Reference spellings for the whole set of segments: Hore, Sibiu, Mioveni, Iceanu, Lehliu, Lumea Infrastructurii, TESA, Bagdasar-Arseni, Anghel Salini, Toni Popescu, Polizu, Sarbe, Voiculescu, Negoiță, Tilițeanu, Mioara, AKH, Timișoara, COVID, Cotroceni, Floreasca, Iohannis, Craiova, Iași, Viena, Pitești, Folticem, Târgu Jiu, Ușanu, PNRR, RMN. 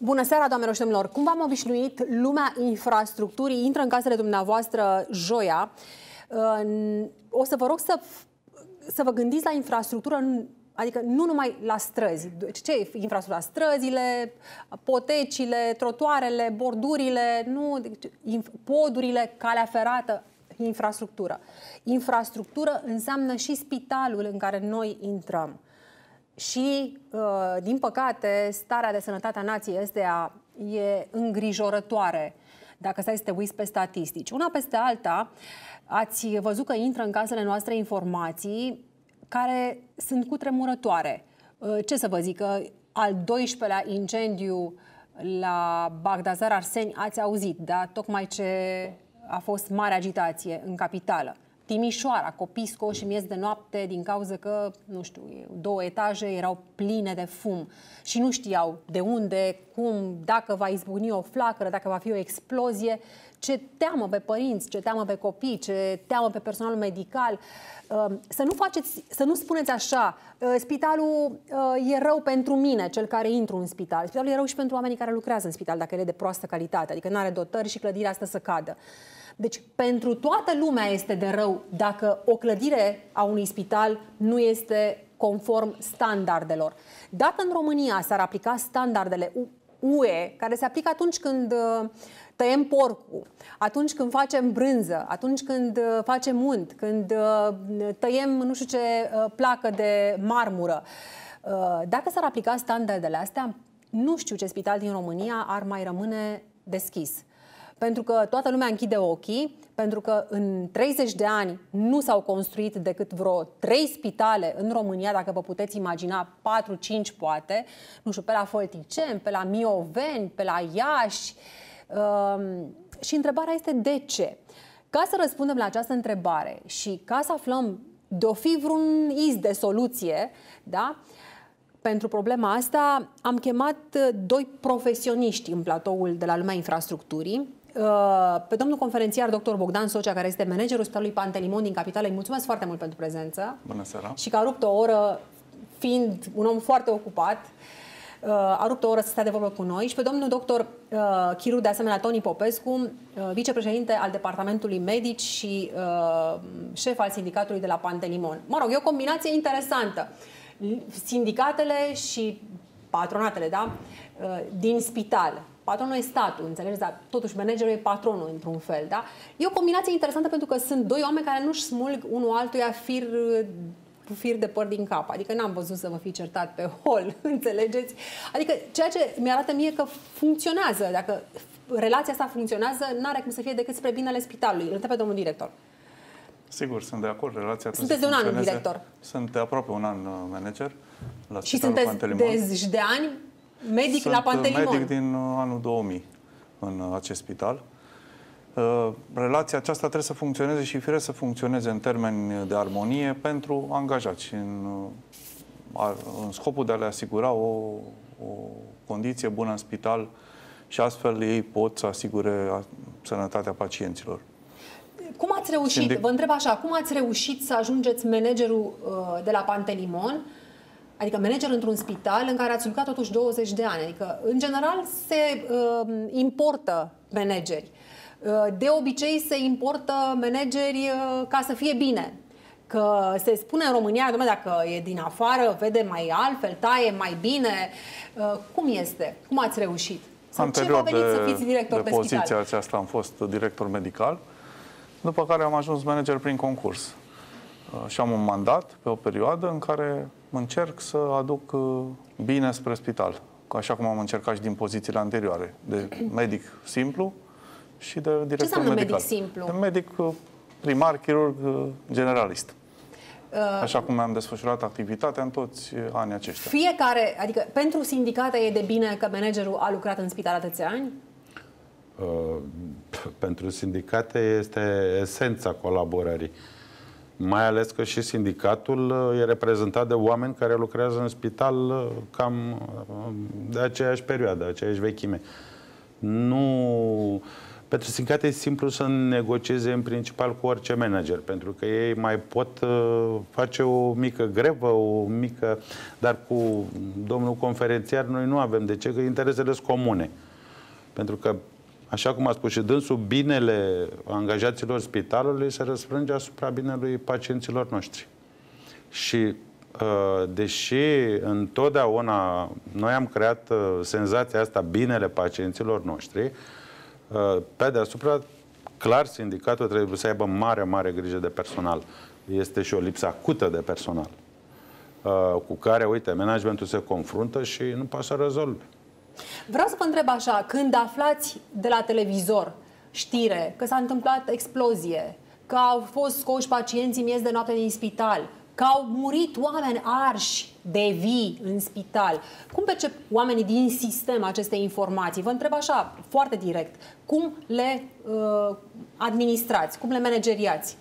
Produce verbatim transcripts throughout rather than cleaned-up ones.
Bună seara, doamnelor și domnilor! Cum v-am obișnuit, Lumea Infrastructurii intră în casele dumneavoastră joia. O să vă rog să, să vă gândiți la infrastructură, adică nu numai la străzi. Ce e infrastructura? Străzile, potecile, trotuarele, bordurile, nu, podurile, calea ferată. Infrastructură. Infrastructură înseamnă și spitalul în care noi intrăm. Și, din păcate, starea de sănătate a nației astea e îngrijorătoare, dacă stai să te uiți pe statistici. Una peste alta, ați văzut că intră în casele noastre informații care sunt cutremurătoare. Ce să vă zic, al doisprezecelea incendiu la Bagdasar-Arseni ați auzit, da? Tocmai ce a fost mare agitație în capitală. Timișoara, copii scoși în miez de noapte din cauza că, nu știu, două etaje erau pline de fum și nu știau de unde, cum, dacă va izbucni o flacără, dacă va fi o explozie. Ce teamă pe părinți, ce teamă pe copii, ce teamă pe personalul medical. Să nu faceți, să nu spuneți așa, spitalul e rău pentru mine, cel care intru în spital. Spitalul e rău și pentru oamenii care lucrează în spital, dacă el e de proastă calitate, adică nu are dotări și clădirea asta să cadă. Deci, pentru toată lumea este de rău dacă o clădire a unui spital nu este conform standardelor. Dacă în România s-ar aplica standardele U E, care se aplică atunci când tăiem porcul, atunci când facem brânză, atunci când facem unt, când tăiem nu știu ce placă de marmură, dacă s-ar aplica standardele astea, nu știu ce spital din România ar mai rămâne deschis. Pentru că toată lumea închide ochii, pentru că în treizeci de ani nu s-au construit decât vreo trei spitale în România, dacă vă puteți imagina, patru cinci poate, nu știu, pe la Folticem, pe la Mioveni, pe la Iași. Și întrebarea este de ce? Ca să răspundem la această întrebare și ca să aflăm de-o fi vreun iz de soluție, da? Pentru problema asta am chemat doi profesioniști în platoul de la Lumea Infrastructurii. Pe domnul conferențiar doctor Bogdan Socea, care este managerul Spitalului Pantelimon din Capitală. Îi mulțumesc foarte mult pentru prezență. Bună seara. Și că a rupt o oră, fiind un om foarte ocupat, a rupt o oră să stea de vorbă cu noi. Și pe domnul doctor chirurg de asemenea Toni Popescu, vicepreședinte al Departamentului Medici și șef al sindicatului de la Pantelimon. Mă rog, e o combinație interesantă. Sindicatele și patronatele, da? Din spital. Patronul e statul, înțelegeți? Dar totuși managerul e patronul, într-un fel, da? E o combinație interesantă pentru că sunt doi oameni care nu-și smulg unul altuia fir, fir de păr din cap. Adică n-am văzut să vă fi certat pe hol, înțelegeți? Adică ceea ce mi-arată mie că funcționează. Dacă relația asta funcționează, n-are cum să fie decât spre binele spitalului. Îl întreb pe domnul director. Sigur, sunt de acord. Relația sunteți de un an director. Sunt aproape un an manager la și Spitalul Pantelimon. Și sunteți de ani medic sunt la Pantelimon. Sunt medic din anul două mii în acest spital. Relația aceasta trebuie să funcționeze și fire să funcționeze în termeni de armonie pentru angajați, în, în scopul de a le asigura o, o condiție bună în spital și astfel ei pot să asigure sănătatea pacienților. Cum ați reușit, Sindic... vă întreb așa, cum ați reușit să ajungeți managerul uh, de la Pantelimon, adică manager într-un spital în care ați lucrat totuși douăzeci de ani? Adică, în general, se uh, importă manageri. Uh, de obicei se importă manageri uh, ca să fie bine. Că se spune în România, dom'le, dacă e din afară, vede mai altfel, taie mai bine. Uh, cum este? Cum ați reușit? Sau ce v-a venit să fiți director de, de poziția spital? Aceasta am fost director medical. După care am ajuns manager prin concurs. Și am un mandat pe o perioadă în care încerc să aduc bine spre spital. Așa cum am încercat și din pozițiile anterioare. De medic simplu și de director medical. Ce înseamnă medic simplu? De medic primar, chirurg, generalist. Așa cum am desfășurat activitatea în toți anii aceștia. Fiecare, adică pentru sindicate e de bine că managerul a lucrat în spital atâția ani? Uh, pentru sindicate este esența colaborării. Mai ales că și sindicatul e reprezentat de oameni care lucrează în spital cam de aceeași perioadă, aceeași vechime. Nu, Pentru sindicate e simplu să negocieze în principal cu orice manager, pentru că ei mai pot face o mică grevă, o mică... Dar cu domnul conferențiar noi nu avem de ce, că interesele sunt comune. Pentru că, așa cum a spus și dânsul, binele angajaților spitalului se răsfrânge asupra binelui pacienților noștri. Și deși întotdeauna noi am creat senzația asta, binele pacienților noștri, pe deasupra, clar, sindicatul trebuie să aibă mare, mare grijă de personal. Este și o lipsă acută de personal cu care, uite, managementul se confruntă și nu poate să rezolve. Vreau să vă întreb așa, când aflați de la televizor știre că s-a întâmplat explozie, că au fost scoși pacienții miez de noapte din spital, că au murit oameni arși de vii în spital. Cum percep oamenii din sistem aceste informații? Vă întreb așa, foarte direct. Cum le uh, administrați? Cum le manageriați?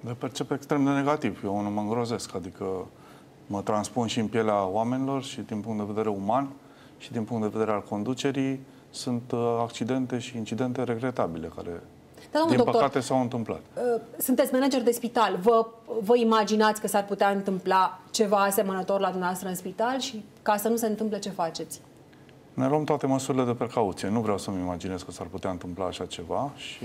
Le percep extrem de negativ. Eu nu mă îngrozesc. Adică mă transpun și în pielea oamenilor și din punct de vedere uman și din punct de vedere al conducerii sunt accidente și incidente regretabile care... Da, din doctor, păcate s-au întâmplat. Sunteți manager de spital. Vă, vă imaginați că s-ar putea întâmpla ceva asemănător la dumneavoastră în spital și ca să nu se întâmple, ce faceți? Ne luăm toate măsurile de precauție. Nu vreau să-mi imaginez că s-ar putea întâmpla așa ceva și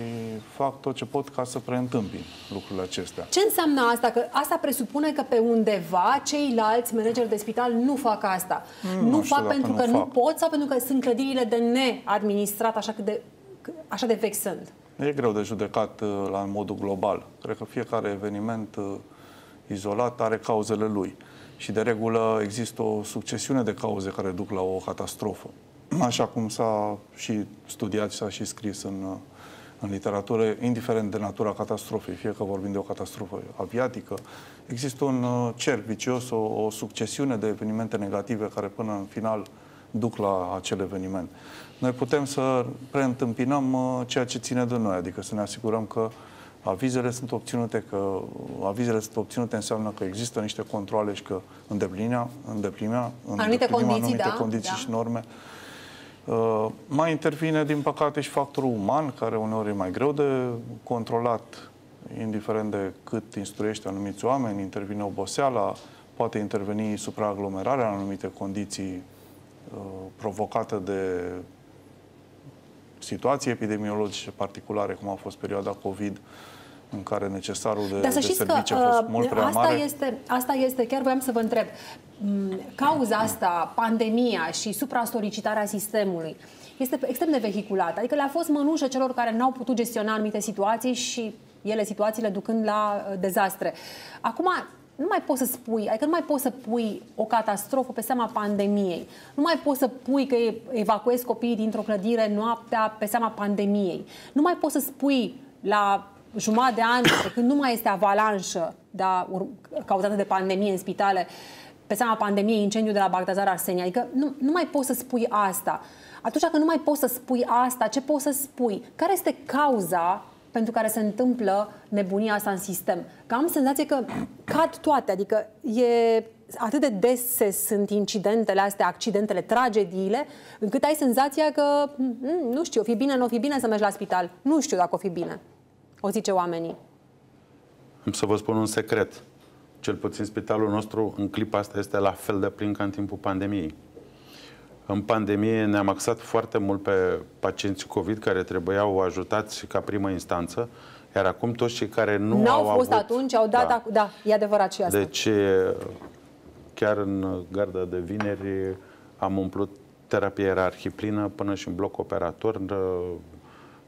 fac tot ce pot ca să preîntâmpin lucrurile acestea. Ce înseamnă asta? Că asta presupune că pe undeva ceilalți manageri de spital nu fac asta. Nu, nu fac pentru că nu, nu pot sau pentru că sunt clădirile de neadministrat așa, cât de, așa de vexând. E greu de judecat la modul global. Cred că fiecare eveniment izolat are cauzele lui. Și de regulă există o succesiune de cauze care duc la o catastrofă. Așa cum s-a și studiat și s-a și scris în, în literatură, indiferent de natura catastrofei, fie că vorbim de o catastrofă aviatică, există un cerc vicios, o, o succesiune de evenimente negative care până în final duc la acel eveniment. Noi putem să preîntâmpinăm ceea ce ține de noi, adică să ne asigurăm că avizele sunt obținute, că avizele sunt obținute înseamnă că există niște controale și că îndeplinirea, îndeplinirea, anumite condiții, anumite da, condiții da. și norme. Uh, mai intervine, din păcate, și factorul uman, care uneori e mai greu de controlat, indiferent de cât instruiește anumiți oameni, intervine oboseala, poate interveni supraaglomerarea în anumite condiții provocată de situații epidemiologice particulare, cum a fost perioada COVID, în care necesarul de, de servicii a fost mult prea mare. Asta este, asta este, chiar voiam să vă întreb, cauza asta, pandemia și supra-solicitarea sistemului, este extrem de vehiculată, adică le-a fost mănușă celor care n-au putut gestiona anumite situații și ele, situațiile, ducând la dezastre. Acum, nu mai poți să spui, adică nu mai poți să pui o catastrofă pe seama pandemiei. Nu mai poți să pui că evacuezi copiii dintr-o clădire noaptea pe seama pandemiei. Nu mai poți să spui la jumătate de an, când nu mai este avalanșă da, cauzată de pandemie în spitale, pe seama pandemiei, incendiu de la Bagdasar-Arseni. Adică nu, nu mai poți să spui asta. Atunci când nu mai poți să spui asta, ce poți să spui? Care este cauza pentru care se întâmplă nebunia asta în sistem? Că am senzație că cad toate, adică e atât de dese sunt incidentele astea, accidentele, tragediile, încât ai senzația că nu știu, o fi bine, nu o fi bine să mergi la spital. Nu știu dacă o fi bine. O zice oamenii. Am să vă spun un secret. Cel puțin spitalul nostru în clipa asta este la fel de plin ca în timpul pandemiei. În pandemie ne-am axat foarte mult pe pacienții COVID care trebuiau ajutați ca primă instanță, iar acum toți cei care nu N-au au fost avut, atunci au dat... Da, da, e adevărat și asta. Deci, chiar în garda de vineri am umplut terapie ierarhie plină până și în bloc operator.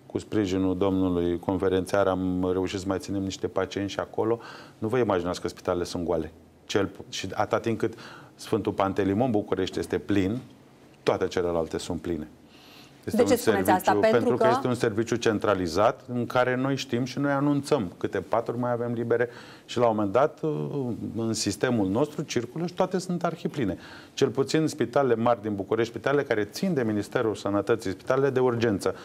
Cu sprijinul domnului conferențiar am reușit să mai ținem niște pacienți și acolo. Nu vă imaginați că spitalele sunt goale. Cel, și atâta timp cât Sfântul Pantelimon București este plin, toate celelalte sunt pline. Este de ce spuneți serviciu, asta? Pentru, pentru că... că este un serviciu centralizat în care noi știm și noi anunțăm câte paturi mai avem libere și la un moment dat în sistemul nostru circulă și toate sunt arhipline. Cel puțin spitalele mari din București, spitalele care țin de Ministerul Sănătății, spitalele de urgență,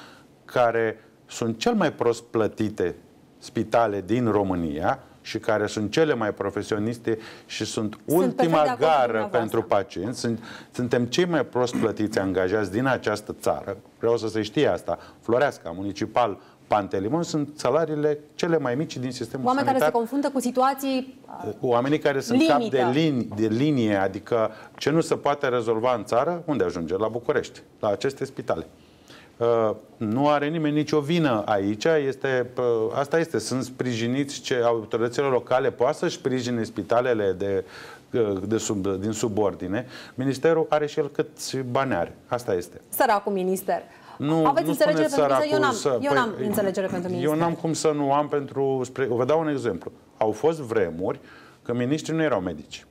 care sunt cel mai prost plătite spitale din România și care sunt cele mai profesioniste și sunt, sunt ultima gară pentru pacienți. Sunt, suntem cei mai prost plătiți angajați din această țară. Vreau să se știe asta. Floreasca, municipal, Pantelimon, sunt salariile cele mai mici din sistemul sanitar. Oameni care se confruntă cu situații Oamenii care sunt limită. cap de, lin, de linie, adică ce nu se poate rezolva în țară, unde ajunge? La București, la aceste spitale. Uh, nu are nimeni nicio vină aici, este, uh, asta este, sunt sprijiniți, ce autoritățile locale poate să-și sprijine spitalele de, uh, de sub, din subordine. Ministerul are și el câți bani are, asta este. Săracul minister. Nu, Aveți nu înțelegere pentru minister? Eu n-am să... păi, înțelegere pentru minister. Eu n-am cum să nu am pentru... Spre... Vă dau un exemplu. Au fost vremuri când miniștrii nu erau medici.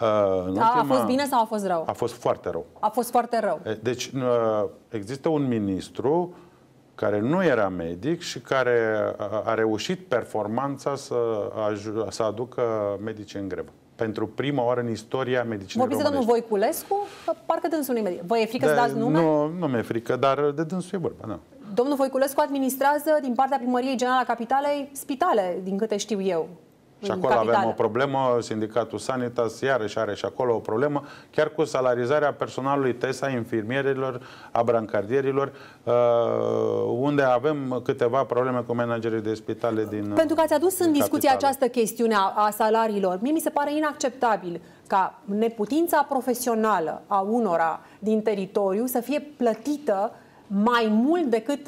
Uh, ultima... A fost bine sau a fost rău? A fost foarte rău. A fost foarte rău. Deci uh, există un ministru care nu era medic și care a, a reușit performanța să, să aducă medicii în grevă. Pentru prima oară în istoria medicinei românești. Vorbiți de domnul Voiculescu? Parcă dânsul nu-i medic. Vă e frică de, să dați nume? Nu, nu mi-e frică, dar de dânsul e vorba, da. Domnul Voiculescu administrează din partea Primăriei Generală a Capitalei spitale, din câte știu eu. Și acolo capitală. avem o problemă, sindicatul Sanitas iarăși are și acolo o problemă, chiar cu salarizarea personalului T E S A, a infirmierilor, a brancardierilor, unde avem câteva probleme cu managerii de spitale din Pentru că ați adus în discuție capitală. această chestiune a salariilor. Mie mi se pare inacceptabil ca neputința profesională a unora din teritoriu să fie plătită mai mult decât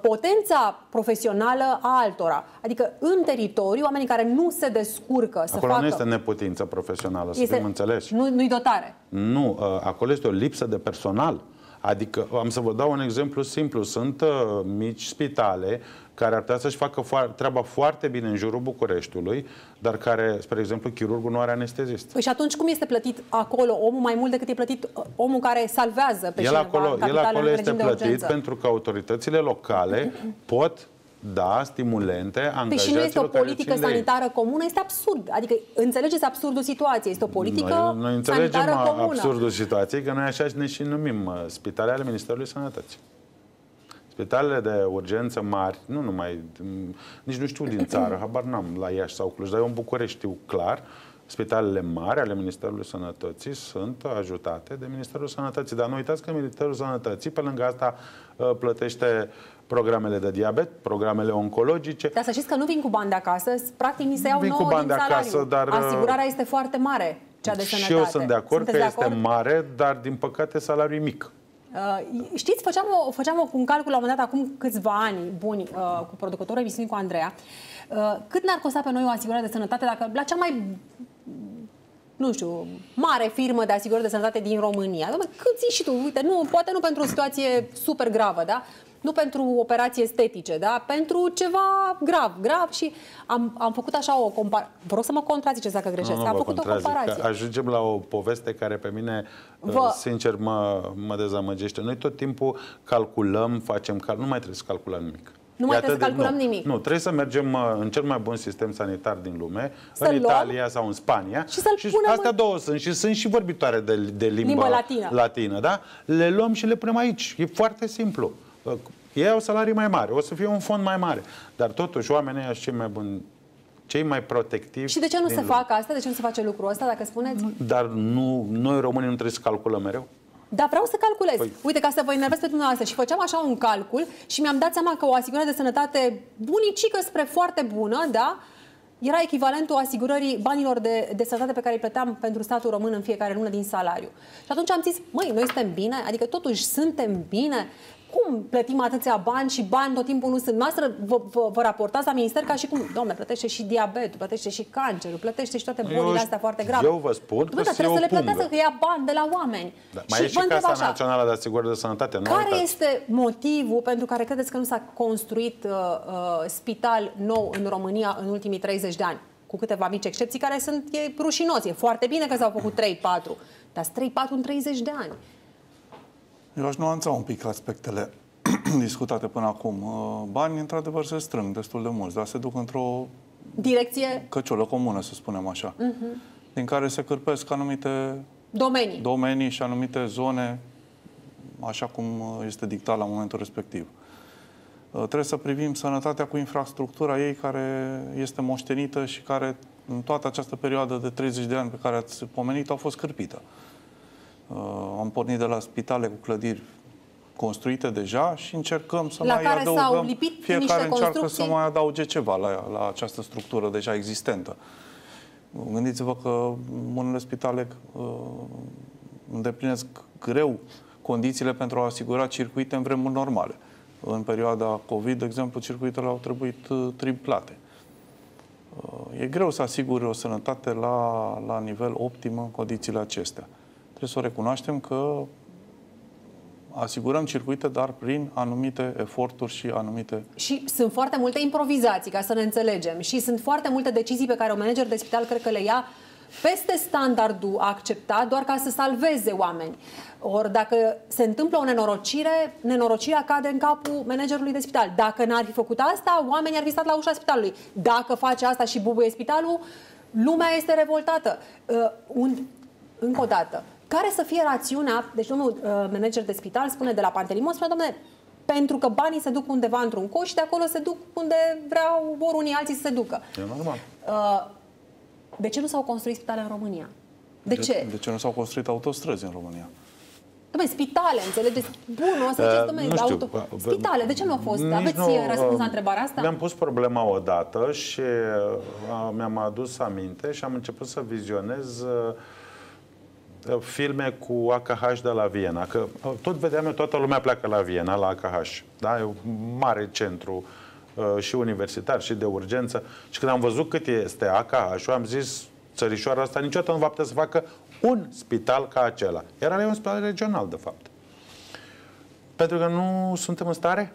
potența profesională a altora. Adică în teritoriu, oamenii care nu se descurcă să facă... Acolo nu este neputință profesională, să fim înțeleși. Nu-i dotare. Nu, acolo este o lipsă de personal. Adică, am să vă dau un exemplu simplu. Sunt uh, mici spitale care ar putea să-și facă foar treaba foarte bine în jurul Bucureștiului, dar care, spre exemplu, chirurgul nu are anestezist. Păi și atunci cum este plătit acolo omul mai mult decât e plătit omul care salvează pe el cineva? Acolo, el acolo este plătit pentru că autoritățile locale pot da stimulente angajaților. Păi și nu este o politică sanitară comună, este absurd. Adică înțelegeți absurdul situației. Este o politică noi, noi înțelegem sanitară comună. absurdul situației, că noi așa ne și numim spitalele ale Ministerului Sănătății. Spitalele de urgență mari, nu numai, nici nu știu din țară, habar n-am la Iași sau Cluj, dar eu în București știu clar, spitalele mari ale Ministerului Sănătății sunt ajutate de Ministerul Sănătății. Dar nu uitați că Ministerul Sănătății, pe lângă asta, plătește programele de diabet, programele oncologice. Dar să știți că nu vin cu bani de acasă, practic ni se iau nouă din salariu. Dar asigurarea este foarte mare, cea de sănătate. Și eu sunt de acord Sunteți că de acord? este mare, dar din păcate salariul e mic. Uh, știți, făceam, o, făceam un calcul la un moment dat, acum câțiva ani buni, uh, cu producătorul emisiunii, cu Andreea, uh, cât ne-ar costa pe noi o asigurare de sănătate dacă la cea mai, nu știu, mare firmă de asigurări de sănătate din România. Cât zici și tu, uite, nu, poate nu pentru o situație super gravă, da? Nu pentru operații estetice, da? Pentru ceva grav, grav și am, am făcut așa o comparație. Vă rog să mă contraziceți dacă greșesc. Nu, nu am făcut o comparație. Ajungem la o poveste care pe mine, Vă... sincer, mă, mă dezamăgește. Noi tot timpul calculăm, facem calcul, nu mai trebuie să calculăm nimic. Nu mai trebuie să calculăm de, nu, nimic. Nu, trebuie să mergem în cel mai bun sistem sanitar din lume, în Italia sau în Spania. Și, și astea în... două sunt și sunt și vorbitoare de, de limbă, limbă latină. latină da? Le luăm și le punem aici. E foarte simplu. Ei au salarii mai mari, o să fie un fond mai mare. Dar totuși oamenii sunt cei mai buni, cei mai protectivi. Și de ce nu se fac asta? De ce nu se face lucrul ăsta, dacă spuneți? Dar nu, noi românii nu trebuie să calculăm mereu? Dar vreau să calculez. Păi... Uite, ca să vă enervez pe dumneavoastră. Și făceam așa un calcul și mi-am dat seama că o asigurare de sănătate bunicică spre foarte bună, da? Era echivalentul asigurării banilor de, de sănătate pe care îi plăteam pentru statul român în fiecare lună din salariu. Și atunci am zis, măi, noi suntem bine? Adică totuși suntem bine? Cum plătim atâția bani și bani tot timpul nu sunt? Noastră vă, vă, vă raportați la minister ca și cum, domne, plătește și diabetul, plătește și cancerul, plătește și toate bolile astea foarte grave. Eu vă spun Dumnezeu, că trebuie să le plătească, că ia bani de la oameni. Da, mai și e și Casa așa, Națională de Asigurări de Sănătate. Nu care uitați. este motivul pentru care credeți că nu s-a construit uh, uh, spital nou în România în ultimii treizeci de ani? Cu câteva mici excepții care sunt e rușinos. E foarte bine că s-au făcut trei patru, dar sunt trei patru în treizeci de ani. Eu aș nuanța un pic aspectele discutate până acum. Banii, într-adevăr, se strâng destul de mulți, dar se duc într-o direcție căciulă comună, să spunem așa, uh-huh. din care se cârpesc anumite domenii. domenii și anumite zone, așa cum este dictat la momentul respectiv. Trebuie să privim sănătatea cu infrastructura ei care este moștenită și care în toată această perioadă de treizeci de ani pe care ați pomenit a fost cârpită. Am pornit de la spitale cu clădiri construite deja și încercăm să la mai care adăugăm, lipit fiecare încearcă să mai adauge ceva la, la această structură deja existentă. Gândiți-vă că unele spitale îndeplinesc greu condițiile pentru a asigura circuite în vremuri normale. În perioada COVID, de exemplu, circuitele au trebuit triplate. E greu să asiguri o sănătate la, la nivel optim în condițiile acestea. Trebuie să recunoaștem că asigurăm circuite, dar prin anumite eforturi și anumite... Și sunt foarte multe improvizații, ca să ne înțelegem. Și sunt foarte multe decizii pe care un manager de spital cred că le ia peste standardul acceptat, doar ca să salveze oameni. Ori dacă se întâmplă o nenorocire, nenorocirea cade în capul managerului de spital. Dacă n-ar fi făcut asta, oamenii ar fi stat la ușa spitalului. Dacă face asta și bubuie spitalul, lumea este revoltată. Uh, un... Încă o dată, care să fie rațiunea? Deci domnul uh, manager de spital spune de la Pantelimon, spune, domnule, pentru că banii se duc undeva într-un coș și de acolo se duc unde vreau vor unii alții să se ducă. E normal. Uh, De ce nu s-au construit spitale în România? De, de ce? De ce nu s-au construit autostrăzi în România? Dom'le, spitale, înțelegeți? Bun, o să ziceți, dom'le, auto... spitale, de ce nu au fost? Aveți răspuns la întrebarea asta? Mi-am pus problema odată și mi-am adus aminte și am început să vizionez filme cu A K H de la Viena. Că tot vedeam, toată lumea pleacă la Viena, la A K H. Da? E un mare centru și universitar, și de urgență. Și când am văzut cât este A K H-ul, am zis, țărișoara asta niciodată nu va putea să facă un spital ca acela. Era un spital regional, de fapt. Pentru că nu suntem în stare?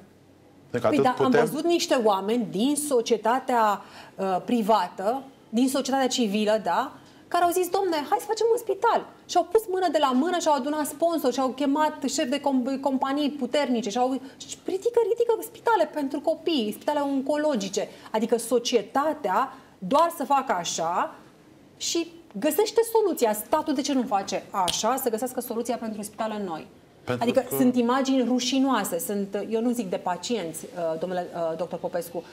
Deci păi, da, putem... Am văzut niște oameni din societatea uh, privată, din societatea civilă, da, care au zis, domne, hai să facem un spital. Și au pus mână de la mână și au adunat sponsori și au chemat șefi de companii puternice și au zis, ridică, ridică spitale pentru copii, spitale oncologice. Adică societatea doar să facă așa și găsește soluția. Statul de ce nu face așa? Să găsească soluția pentru spitale noi. Pentru adică că... sunt imagini rușinoase. Sunt, eu nu zic de pacienți, domnule doctor Popescu,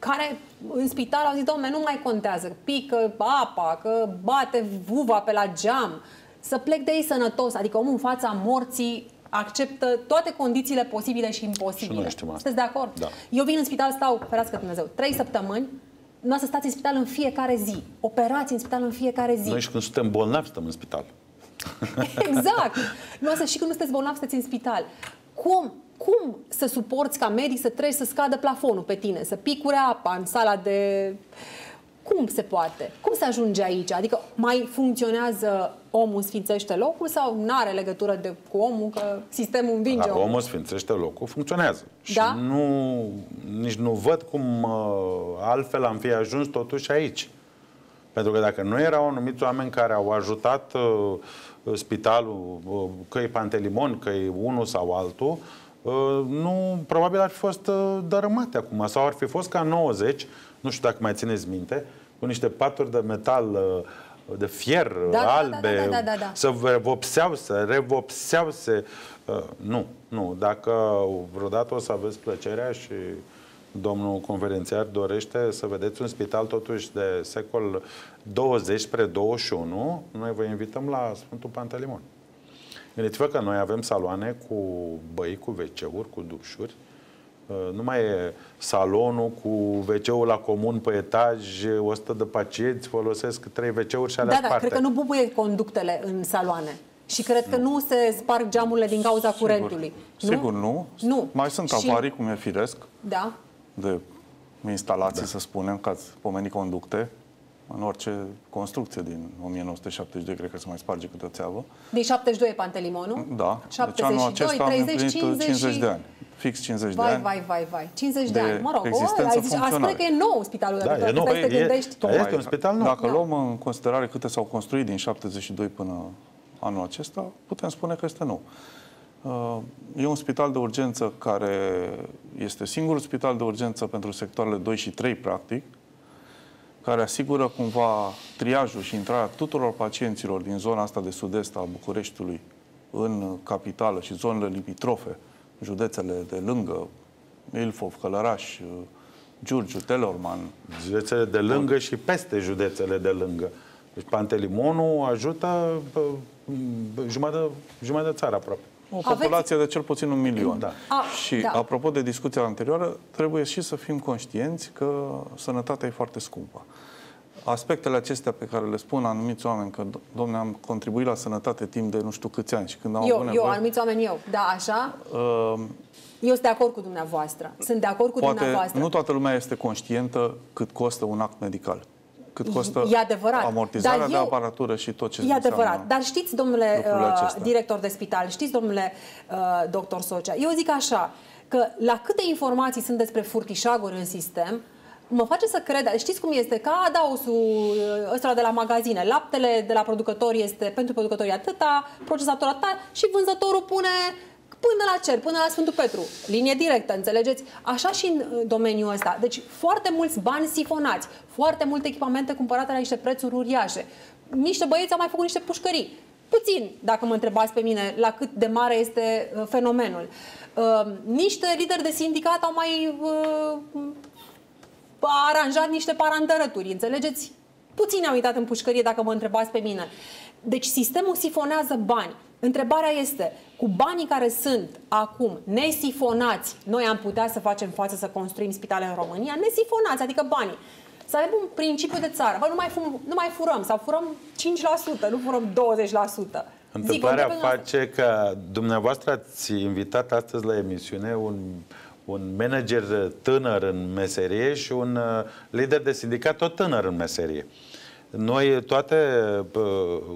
care în spital au zis, dom'le, nu mai contează, pică apa, că bate vuva pe la geam, să plec de ei sănătos. Adică omul în fața morții acceptă toate condițiile posibile și imposibile. Și sunteți de acord? Da. Eu vin în spital, stau, ferească Dumnezeu, trei săptămâni, noi să stați în spital în fiecare zi, operați în spital în fiecare zi. Noi și când suntem bolnavi, stăm în spital. Exact! Noi să și când nu sunteți bolnavi, sunteți în spital. Cum? Cum să suporți ca medic să treci să scadă plafonul pe tine, să picure apa în sala de... Cum se poate? Cum se ajunge aici? Adică mai funcționează omul sfințește locul sau nu are legătură de, cu omul, că sistemul învinge omul? Omul sfințește locul, funcționează. Da? Și nu, nici nu văd cum altfel am fi ajuns totuși aici. Pentru că dacă nu erau anumiți oameni care au ajutat spitalul, că e Pantelimon, că e unul sau altul, nu, probabil ar fi fost dărâmate acum, sau ar fi fost ca nouăzeci, nu știu dacă mai țineți minte, cu niște paturi de metal, de fier, da, albe, da, da, da, da, da. Să revopseau, să revopseau, să... Nu, nu, dacă vreodată o să aveți plăcerea și domnul conferențiar dorește să vedeți un spital totuși de secol douăzeci spre douăzeci și unu, noi vă invităm la Sfântul Pantelimon. Gândiți-vă că noi avem saloane cu băi, cu wc-uri, cu dușuri. Nu mai e salonul cu wc-ul la comun pe etaj, o sută de pacienți, folosesc trei wc-uri și alea da, da, parte. Cred că nu bubuie conductele în saloane. Și cred că nu, nu se sparg geamurile din cauza sigur, curentului. Nu? Sigur nu. nu. Mai sunt avarii, și... cum e firesc, da. de instalații, da. să spunem, că ați pomenit conducte. În orice construcție din o mie nouă sute șaptezeci și doi, cred că se mai sparge câte o țeavă. Din șaptezeci și doi e Pantelimon, nu? Da. șaptezeci și doi, treizeci, cincizeci, cincizeci de ani. Fix cincizeci de ani. Vai, vai, vai. cincizeci de ani. Mă rog, aș crede că e nou spitalul. Da, e nou. Este un spital nou. Dacă luăm în considerare câte s-au construit din șaptezeci și doi până anul acesta, putem spune că este nou. E un spital de urgență care este singurul spital de urgență pentru sectoarele doi și trei, practic, care asigură cumva triajul și intrarea tuturor pacienților din zona asta de sud-est a Bucureștiului în capitală și zonele limitrofe, județele de lângă, Ilfov, Călărași, Giurgiu, Telorman. Județele de lângă Bun. și peste județele de lângă. Deci Pantelimonul ajută jumătate de țară aproape. O populație Aveți... de cel puțin un milion. Da. A, și, da. apropo de discuția anterioară, trebuie și să fim conștienți că sănătatea e foarte scumpă. Aspectele acestea pe care le spun anumiți oameni, că, domne, am contribuit la sănătate timp de nu știu câți ani. Și când am eu, eu, nevoie, anumiți oameni eu, da, așa? Uh, eu sunt de acord cu dumneavoastră. Sunt de acord cu poate dumneavoastră. Nu toată lumea este conștientă cât costă un act medical. Cât costă e adevărat, amortizarea dar eu, de aparatură și tot ce e adevărat. Dar știți, domnule uh, director de spital, știți, domnule uh, doctor Socea, eu zic așa, că la câte informații sunt despre furtișaguri în sistem, mă face să cred, știți cum este, ca adausul ăsta de la magazine, laptele de la producători este pentru producători atâta, procesatorul atâta și vânzătorul pune până la cer, până la Sfântul Petru. Linie directă, înțelegeți? Așa și în domeniul ăsta. Deci foarte mulți bani sifonați, foarte multe echipamente cumpărate la niște prețuri uriașe. Niște băieți au mai făcut niște pușcării. Puțin, dacă mă întrebați pe mine, la cât de mare este fenomenul. Niște lideri de sindicat au mai aranjat niște parantărături, înțelegeți? Puțini au uitat în pușcărie, dacă mă întrebați pe mine. Deci sistemul sifonează bani. Întrebarea este, cu banii care sunt acum nesifonați, noi am putea să facem față să construim spitale în România? Nesifonați, adică banii. Să avem un principiu de țară. Bă, nu, mai fum, nu mai furăm, sau furăm cinci la sută, nu furăm douăzeci la sută. Întrebarea face că dumneavoastră ați invitat astăzi la emisiune un... un manager tânăr în meserie și un lider de sindicat tot tânăr în meserie. Noi toate,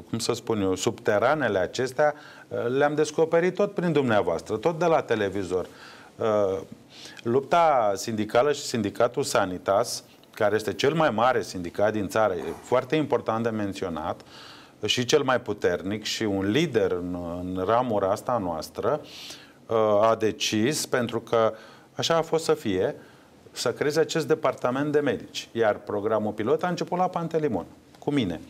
cum să spun eu, subteranele acestea le-am descoperit tot prin dumneavoastră, tot de la televizor. Lupta sindicală și sindicatul Sanitas, care este cel mai mare sindicat din țară, e foarte important de menționat, și cel mai puternic și un lider în, în ramura asta noastră, a decis, pentru că așa a fost să fie, să creeze acest departament de medici. Iar programul pilot a început la Pantelimon, cu mine.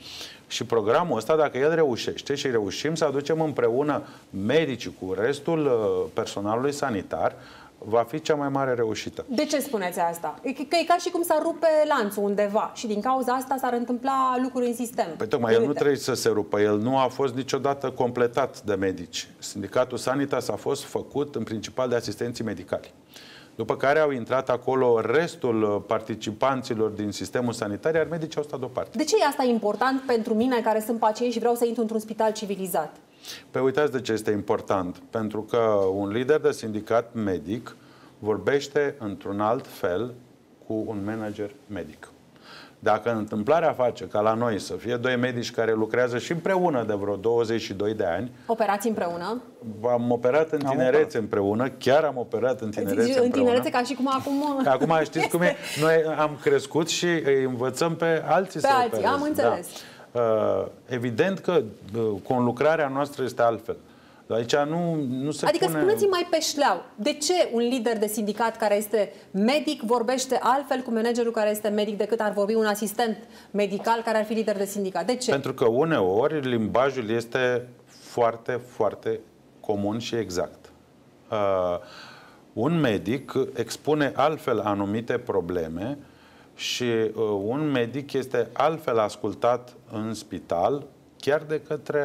Și programul ăsta, dacă el reușește și reușim să aducem împreună medicii cu restul personalului sanitar, va fi cea mai mare reușită. De ce spuneți asta? Că e ca și cum s-ar rupe lanțul undeva și din cauza asta s-ar întâmpla lucruri în sistem. Păi tocmai, el nu trebuie să se rupă. El nu a fost niciodată completat de medici. Sindicatul Sanitas a fost făcut în principal de asistenții medicali. După care au intrat acolo restul participanților din sistemul sanitar, iar medicii au stat deoparte. De ce e asta important pentru mine, care sunt pacient și vreau să intru într-un spital civilizat? Păi uitați de ce este important. Pentru că un lider de sindicat medic vorbește într-un alt fel cu un manager medic. Dacă întâmplarea face ca la noi să fie doi medici care lucrează și împreună de vreo douăzeci și doi de ani... Operați împreună? Am operat în tinerețe împreună, chiar am operat în tinerețe În tinerețe ca și cum acum... Acum știți cum e? Noi am crescut și îi învățăm pe alții să opereze. Pe alții, am înțeles. Evident că conlucrarea noastră este altfel. Aici nu, nu se adică pune... spuneți-mi mai pe șleau, de ce un lider de sindicat care este medic vorbește altfel cu managerul care este medic decât ar vorbi un asistent medical care ar fi lider de sindicat? De ce? Pentru că uneori limbajul este foarte, foarte comun și exact. Uh, un medic expune altfel anumite probleme și uh, un medic este altfel ascultat în spital, chiar de către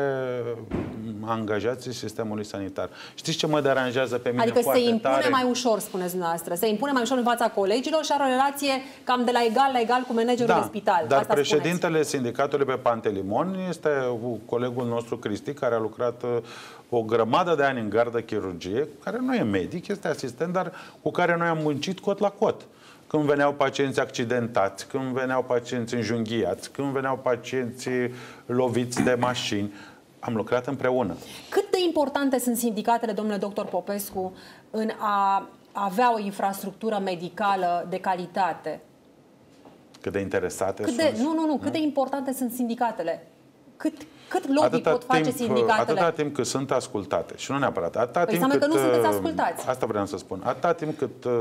angajații sistemului sanitar. Știți ce mă deranjează pe mine adică foarte Adică se impune tare? mai ușor, spuneți dumneavoastră. Se impune mai ușor în fața colegilor și are o relație cam de la egal la egal cu managerul da, de spital. Dar asta președintele spuneți. sindicatului pe Pantelimon este colegul nostru Cristi, care a lucrat o grămadă de ani în gardă chirurgie, care nu e medic, este asistent, dar cu care noi am muncit cot la cot. Când veneau pacienți accidentați, când veneau pacienți înjunghiați, când veneau pacienți loviți de mașini, am lucrat împreună. Cât de importante sunt sindicatele, domnule doctor Popescu, în a avea o infrastructură medicală de calitate? Cât de interesate cât de, sunt? Nu, nu, nu. Cât nu? de importante sunt sindicatele? Cât, cât lobby atâta pot timp, face sindicatele? Atâta timp cât sunt ascultate. Și nu neapărat. Atâta păi timp cât, că nu sunteți ascultați. Asta vreau să spun. Atâta timp cât uh,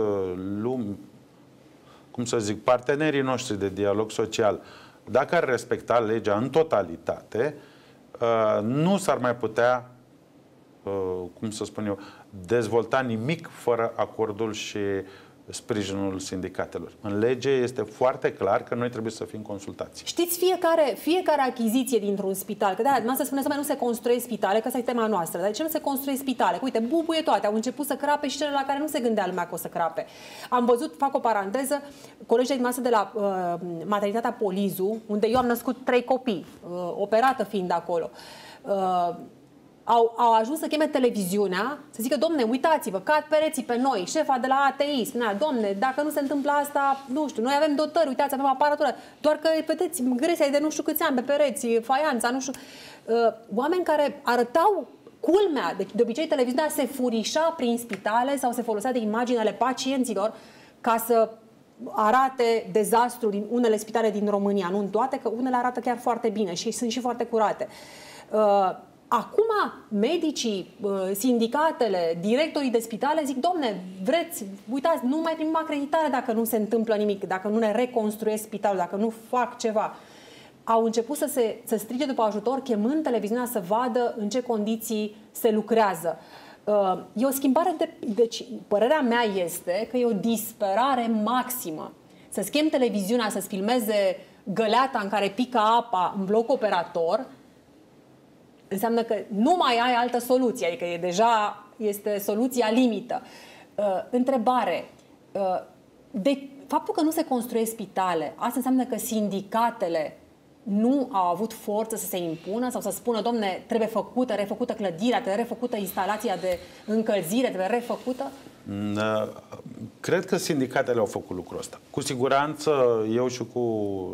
lume... cum să zic, partenerii noștri de dialog social, dacă ar respecta legea în totalitate, nu s-ar mai putea, cum să spun eu, dezvolta nimic fără acordul și sprijinul sindicatelor. În lege este foarte clar că noi trebuie să fim consultați. Știți, fiecare, fiecare achiziție dintr-un spital, că de-aia se spune să mai nu se construiesc spitale, că asta e tema noastră. Dar de ce nu se construiesc spitale? Că, uite, bubuie toate, au început să crape și cele la care nu se gândea lumea că o să crape. Am văzut, fac o paranteză, colegii din masă de la uh, maternitatea Polizu, unde eu am născut trei copii, uh, operată fiind acolo. Uh, Au, au ajuns să cheme televiziunea, să zică, domne, uitați-vă, cad pereții pe noi, șefa de la A T I spunea, domne, dacă nu se întâmplă asta, nu știu, noi avem dotări, uitați, avem aparatură, doar că, vedeți, gresia e de nu știu câți ani pe pereți, faianța, nu știu. Oameni care arătau culmea, de, de obicei televiziunea se furișa prin spitale sau se folosea de imagini ale pacienților ca să arate dezastru din unele spitale din România, nu în toate, că unele arată chiar foarte bine și sunt și foarte curate. Acum medicii, sindicatele, directorii de spitale zic, domne, vreți, uitați, nu mai primim acreditare dacă nu se întâmplă nimic, dacă nu ne reconstruiesc spitalul, dacă nu fac ceva. Au început să se să strige după ajutor, chemând televiziunea să vadă în ce condiții se lucrează. E o schimbare de... Deci, părerea mea este că e o disperare maximă. Să schimb televiziunea, să-ți filmeze găleata în care pică apa în bloc operator, înseamnă că nu mai ai altă soluție, adică e deja este soluția limită. Uh, întrebare, uh, de faptul că nu se construiesc spitale, asta înseamnă că sindicatele nu au avut forță să se impună sau să spună, domne, trebuie făcută, refăcută clădirea, trebuie refăcută instalația de încălzire, trebuie refăcută? Cred că sindicatele au făcut lucrul ăsta. Cu siguranță, eu și cu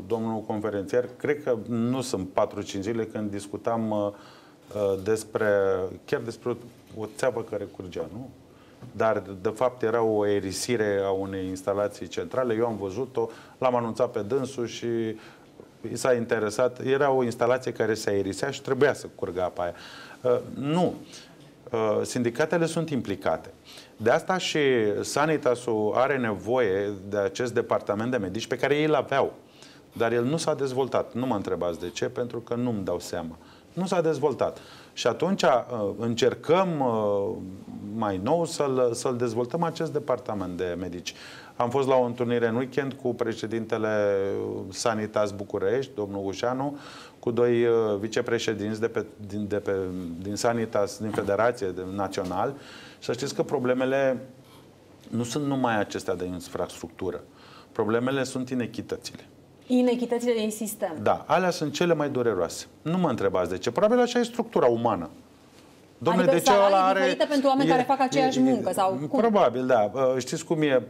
domnul conferențiar, cred că nu sunt patru cinci zile când discutam despre, chiar despre o țeavă care curgea, nu? Dar, de fapt, era o aerisire a unei instalații centrale. Eu am văzut-o, l-am anunțat pe dânsul și s-a interesat. Era o instalație care se aerisea și trebuia să curgă apa aia. Nu. Sindicatele sunt implicate. De asta și Sanitasul are nevoie de acest departament de medici pe care ei îl aveau. Dar el nu s-a dezvoltat. Nu mă întrebați de ce, pentru că nu-mi dau seama. Nu s-a dezvoltat. Și atunci încercăm mai nou să-l să-l dezvoltăm, acest departament de medici. Am fost la o întâlnire în weekend cu președintele Sanitas București, domnul Ușanu, cu doi vicepreședinți de pe, din, de pe, din Sanitas, din Federație de, Național. Și să știți că problemele nu sunt numai acestea de infrastructură. Problemele sunt inechitățile. Inechitățile din sistem. Da, alea sunt cele mai dureroase. Nu mă întrebați de ce. Probabil așa e structura umană. Dom'le, adică de ce ăla are... diferită pentru oameni e, care fac aceeași e, muncă? Sau cum? Probabil, da. Știți cum e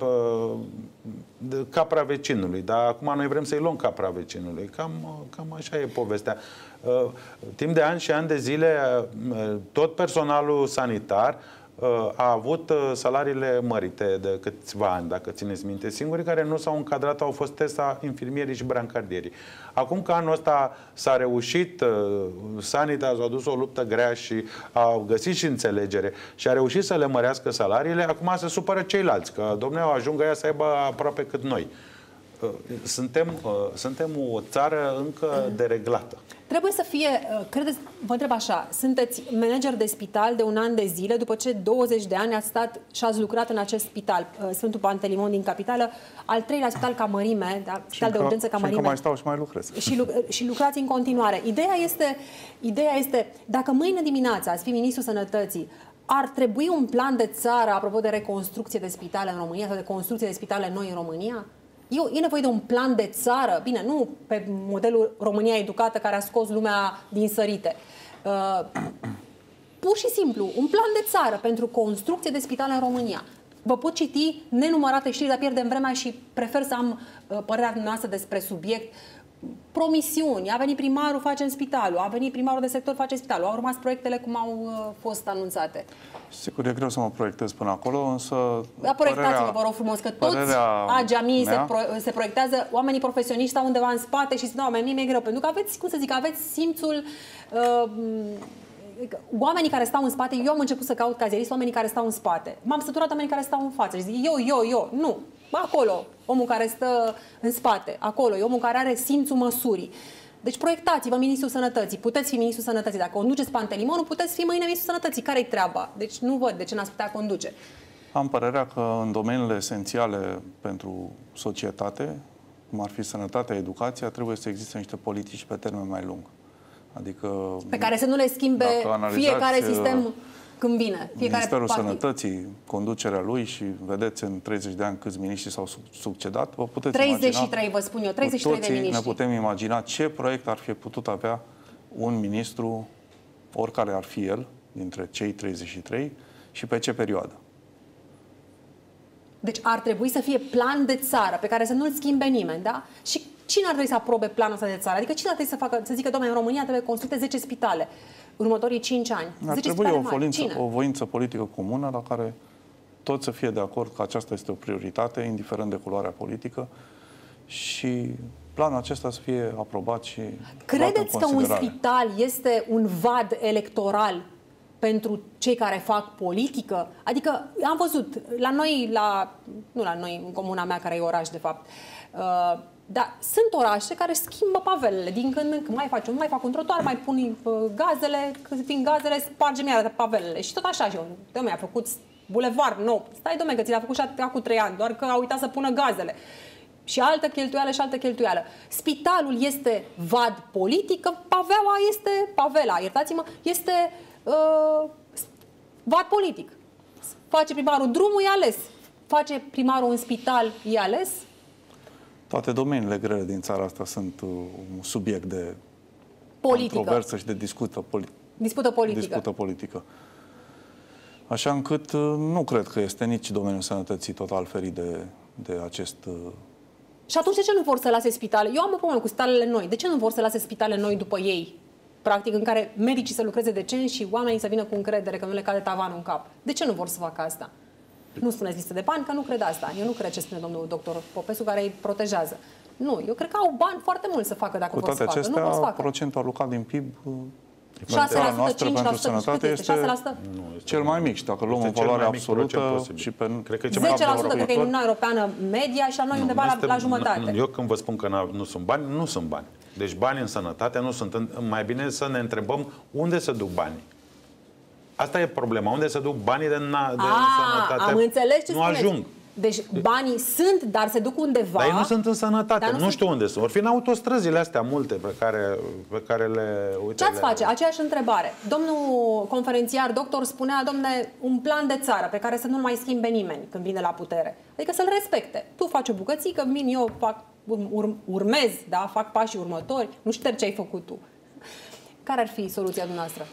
capra vecinului, dar acum noi vrem să-i luăm capra vecinului. Cam, cam așa e povestea. Timp de ani și ani de zile, tot personalul sanitar a avut salariile mărite de câțiva ani, dacă țineți minte. Singurii care nu s-au încadrat au fost tesa infirmierii și brancardierii. Acum că anul ăsta s-a reușit, Sanitas a dus o luptă grea și a găsit și înțelegere și a reușit să le mărească salariile, acum se supără ceilalți, că domnule, ajungă ea să aibă aproape cât noi. Suntem, suntem o țară încă dereglată. Trebuie să fie, credeți, vă întreb așa, sunteți manager de spital de un an de zile, după ce douăzeci de ani ați stat și ați lucrat în acest spital, Sfântul Pantelimon din Capitală, al treilea spital ca mărime, da, spital de urgență ca mărime. Și încă mai stau și mai lucrez. Și, lu și lucrați în continuare. Ideea este, ideea este, dacă mâine dimineața ați fi ministrul sănătății, ar trebui un plan de țară, apropo de reconstrucție de spitale în România sau de construcție de spitale noi în România? Eu, e nevoie de un plan de țară, bine, nu pe modelul România educată care a scos lumea din sărite. Uh, pur și simplu, un plan de țară pentru construcție de spitale în România. Vă pot citi nenumărate știri, dar pierdem vremea și prefer să am uh, părerea dumneavoastră despre subiect. Promisiuni, a venit primarul, facem spitalul, a venit primarul de sector, facem spitalul, au urmat proiectele cum au uh, fost anunțate. Sigur, e greu să mă proiectez până acolo, însă... Da, proiectați-vă, vă rog frumos, că toți ageamii se, pro se proiectează, oamenii profesioniști stau undeva în spate și zic, da, mie mi-e greu, pentru că aveți, cum să zic, aveți simțul... Uh, oamenii care stau în spate, eu am început să caut cazierist, oamenii care stau în spate. M-am săturat oamenii care stau în față și zic, eu, eu, eu, nu. Acolo, omul care stă în spate, acolo, e omul care are simțul măsurii. Deci proiectați-vă ministrul sănătății, puteți fi ministrul sănătății. Dacă conduceți Pantelimonul, puteți fi mâine ministrul sănătății. Care-i treaba? Deci nu văd de ce n-ați putea conduce. Am părerea că în domeniile esențiale pentru societate, cum ar fi sănătatea, educația, trebuie să existe niște politici pe termen mai lung. Adică, pe care să nu le schimbe fiecare sistem când vine. Fiecare Ministerul partid. Sănătății, conducerea lui, și vedeți în treizeci de ani câți miniștri s-au succedat, vă puteți treizeci și trei, vă spun eu, treizeci și trei de miniștri. Ne putem imagina ce proiect ar fi putut avea un ministru, oricare ar fi el, dintre cei treizeci și trei, și pe ce perioadă. Deci ar trebui să fie plan de țară, pe care să nu-l schimbe nimeni, da? Și cine ar trebui să aprobe planul ăsta de țară? Adică cine ar trebui să facă, să zică, domnule, în România trebuie construite zece spitale următorii cinci ani. Ar trebui o voință, o voință politică comună la care toți să fie de acord că aceasta este o prioritate, indiferent de culoarea politică, și planul acesta să fie aprobat și credeți că un spital este un vad electoral pentru cei care fac politică? Adică am văzut la noi, la, nu la noi, în comuna mea, care e oraș, de fapt, uh, dar sunt orașe care schimbă pavelele din când în când. Mai fac, nu mai fac un trotuar, mai pun gazele, când vin gazele, spargem iar pavelele. Și tot așa, eu, dom'le, a făcut bulevard nou. Stai, dom'le, că ți l-a făcut și acum trei ani, doar că a uitat să pună gazele. Și altă cheltuială și altă cheltuială. Spitalul este vad politic, paveaua este, pavela, iertați-mă, este uh, vad politic. Face primarul drumul, e ales. Face primarul un spital, e ales. Toate domeniile grele din țara asta sunt uh, un subiect de politică, controversă și de discută, poli dispută, politică. dispută politică. Așa încât uh, nu cred că este nici domeniul sănătății total ferit de, de acest... Uh... Și atunci de ce nu vor să lase spitale? Eu am o problemă cu spitalele noi. De ce nu vor să lase spitale noi după ei? Practic, în care medicii să lucreze decent și oamenii să vină cu încredere că nu le cade tavanul în cap. De ce nu vor să facă asta? Nu spuneți listă de bani, că nu cred asta. Eu nu cred ce spune domnul doctor Popescu, care îi protejează. Nu, eu cred că au bani foarte mult să facă dacă vor să facă. Cu toate acestea, procentul alocat din P I B noastră pentru sănătate este cel mai mic. Dacă luăm o valoare absolută, și pe cred că e cel mai zece la sută, cred că e în Uniunea Europeană media și la noi undeva la jumătate. Eu când vă spun că nu sunt bani, nu sunt bani. Deci bani în sănătate nu sunt. Mai bine să ne întrebăm unde se duc banii. Asta e problema. Unde se duc banii de, de sănătate? Am înțeles ce nu spuneți. Ajung. Deci banii sunt, dar se duc undeva. Dar ei nu sunt în sănătate. Nu, nu știu unde sunt. Or fi în autostrăzile astea multe pe care, pe care le... Uite, ce ați le... face? Aceeași întrebare. Domnul conferențiar, doctor, spunea, domne, un plan de țară pe care să nu mai schimbe nimeni când vine la putere. Adică să-l respecte. Tu faci o bucățică, vin eu, fac, ur, urmez, da? Fac pașii următori, nu șterg ce ai făcut tu. Care ar fi soluția dumneavoastră?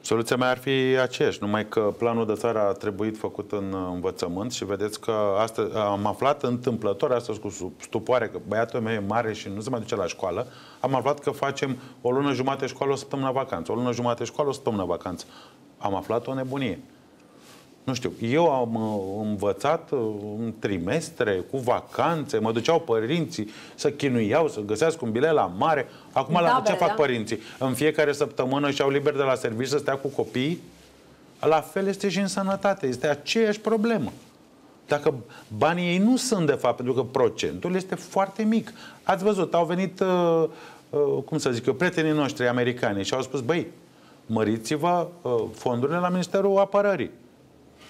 Soluția mea ar fi aceeași, numai că planul de țară a trebuit făcut în învățământ și vedeți că astăzi, am aflat întâmplător astăzi cu stupoare că băiatul meu e mare și nu se mai duce la școală, am aflat că facem o lună jumate școală, o săptămână vacanță, o lună jumate școală, o săptămână vacanță. Am aflat o nebunie. Nu știu, eu am învățat în trimestre, cu vacanțe, mă duceau părinții să chinuiau, să găsească un bilet la mare. Acum da, la ce fac da? părinții? În fiecare săptămână și-au liber de la serviciu să stea cu copiii? La fel este și în sănătate, este aceeași problemă. Dacă banii ei nu sunt de fapt, pentru că procentul este foarte mic. Ați văzut, au venit, cum să zic eu, prietenii noștri americani și au spus, băi, măriți-vă fondurile la Ministerul Apărării.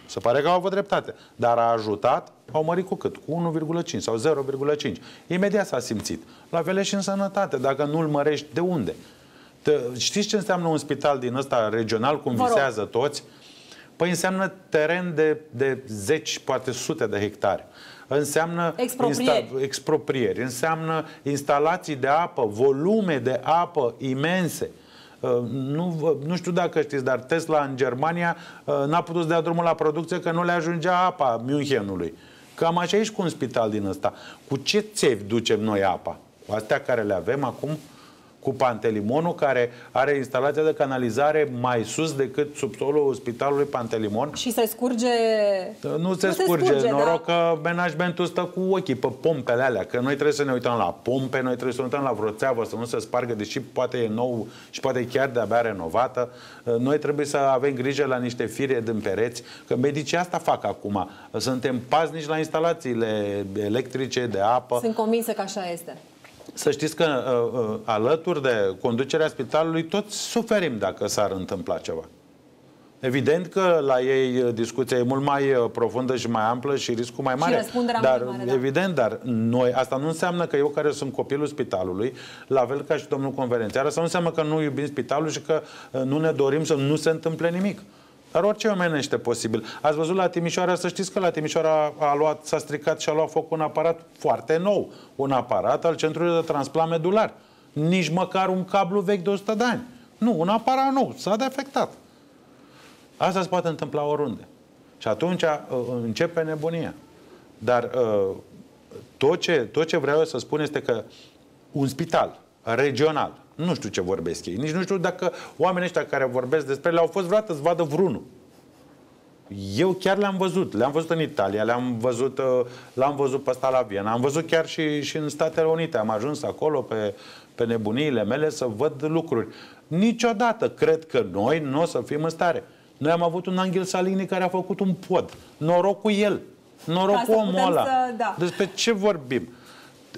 Se pare că au avut dreptate. Dar a ajutat, au mărit cu cât? Cu unu virgulă cinci sau zero virgulă cinci. Imediat s-a simțit. La fel și în sănătate. Dacă nu-l mărești, de unde? Te, știți ce înseamnă un spital din ăsta regional, cum visează toți? Păi înseamnă teren de, de zeci, poate sute de hectare. Înseamnă exproprieri. Insta, exproprieri. Înseamnă instalații de apă, volume de apă imense. Nu, nu știu dacă știți, dar Tesla în Germania n-a putut să dea drumul la producție că nu le ajungea apa Münchenului. Cam așa e și cu un spital din ăsta. Cu ce țevi ducem noi apa? Cu astea care le avem acum? Cu Pantelimonul, care are instalația de canalizare mai sus decât subsolul spitalului Pantelimon. Și se scurge... Nu, nu se scurge. scurge noroc da? că managementul stă cu ochii pe pompele alea, că noi trebuie să ne uităm la pompe, noi trebuie să ne uităm la vreo țeavă, să nu se spargă, deși poate e nou și poate chiar de-abia renovată. Noi trebuie să avem grijă la niște fire din pereți, că medicii asta fac acum. Suntem paznici la instalațiile electrice, de apă. Sunt convinsă că așa este. Să știți că alături de conducerea spitalului toți suferim dacă s-ar întâmpla ceva. Evident că la ei discuția e mult mai profundă și mai amplă și riscul mai mare. Și răspunderea mai mare, da. Evident, dar noi, asta nu înseamnă că eu, care sunt copilul spitalului, la fel ca și domnul Conferențiar, asta nu înseamnă că nu iubim spitalul și că nu ne dorim să nu se întâmple nimic. Dar orice omenește posibil. Ați văzut la Timișoara, să știți că la Timișoara a luat, s-a stricat și a luat foc un aparat foarte nou, un aparat al centrului de transplant medular. Nici măcar un cablu vechi de o sută de ani. Nu, un aparat nou, s-a defectat. Asta se poate întâmpla oriunde. Și atunci începe nebunia. Dar tot ce, tot ce vreau să spun este că un spital regional, nu știu ce vorbesc ei, nici nu știu dacă oamenii ăștia care vorbesc despre le-au fost vreodată să vadă vreunul. Eu chiar le-am văzut. Le-am văzut în Italia, le-am văzut, l-am văzut pe ăsta la Viena, am văzut chiar și, și în Statele Unite. Am ajuns acolo pe, pe nebuniile mele să văd lucruri. Niciodată cred că noi nu o să fim în stare. Noi am avut un Anghel Salini care a făcut un pod. Noroc cu el. Noroc cu omul ăla. Să, da. Despre ce vorbim?